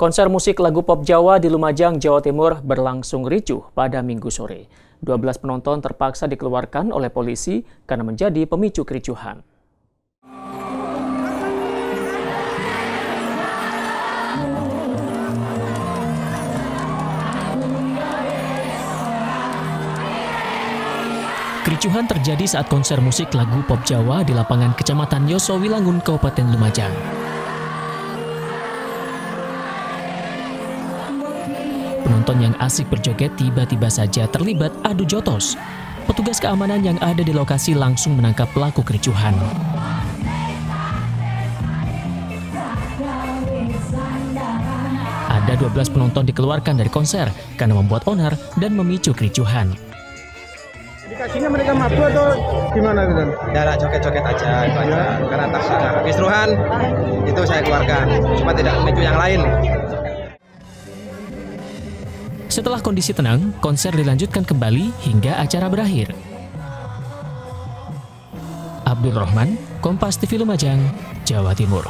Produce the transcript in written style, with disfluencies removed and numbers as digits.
Konser musik lagu pop Jawa di Lumajang, Jawa Timur berlangsung ricuh pada Minggu sore. 12 penonton terpaksa dikeluarkan oleh polisi karena menjadi pemicu kericuhan. Kericuhan terjadi saat konser musik lagu pop Jawa di lapangan Kecamatan Yosowilangun, Kabupaten Lumajang. Penonton yang asik berjoget tiba-tiba saja terlibat adu jotos. Petugas keamanan yang ada di lokasi langsung menangkap pelaku kericuhan. Ada 12 penonton dikeluarkan dari konser karena membuat onar dan memicu kericuhan. Dikasihnya mereka mabuk atau gimana gitu? Tidak, joget-joget aja, itu aja. Karena tafsiran kisruhan itu saya keluarkan, cuma tidak memicu yang lain. Setelah kondisi tenang, konser dilanjutkan kembali hingga acara berakhir. Abdul Rohman, Kompas TV Lumajang, Jawa Timur.